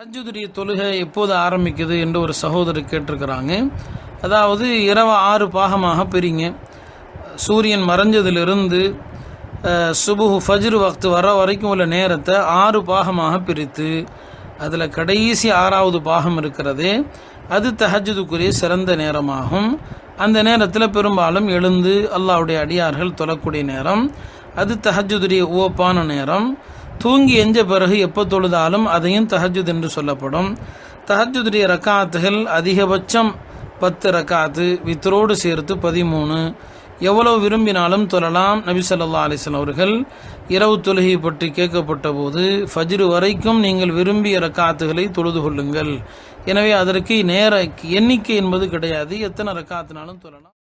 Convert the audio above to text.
தஹஜ்ஜுத் தொழுகை எப்போது ஆரம்பிக்குது என்று ஒரு சகோதரர் கேட்டிருக்கிறாங்க. அதாவது இரவு 6 பாகமாக பிரிங்க. சூரியன் மறைஞ்சதிலிருந்து சுபுஹ் ஃபஜ்ர் வக்து வர வரைக்கும் உள்ள நேரத்தை 6 பாகமாக பிரித்து அதில் கடைசி 6வது பாகம் இருக்கிறதே அது தஹஜ்ஜுதுக்குரிய சிறந்த நேரமாகும். அந்த நேரத்தில் பெரும்பாலும் எழுந்து அல்லாஹ்வுடைய அடியார்கள் தொழக்கூடிய நேரம். அது தஹஜ்ஜுதுடைய ஓப்பான நேரம். தூங்கி எஞ்ச பிறகு எப்போ தொழுதாலும் அதையும் தஹஜ்ஜுத் என்று சொல்லப்படும். தஹஜ்ஜுதுடைய ரக்காத்துகள் அதிகபட்சம் 10 ரக்காத்து, வித்ரோடு சேர்த்து 13. எவ்வளவு விரும்பினாலும் தொழலாம். நபி ஸல்லல்லாஹு அலைஹி வஸல்லம் அவர்கள் இரவு தொழுகை பற்றி கேட்கப்பட்ட போது, ஃபஜ்ர் வரைக்கும் நீங்கள் விரும்பிய ரக்காத்துகளை தொழுது கொள்ளுங்கள், எனவே அதற்கு நேர எண்ணிக்கை என்பது கிடையாது, எத்தனை ரக்காத்தினாலும் தொழலாம்.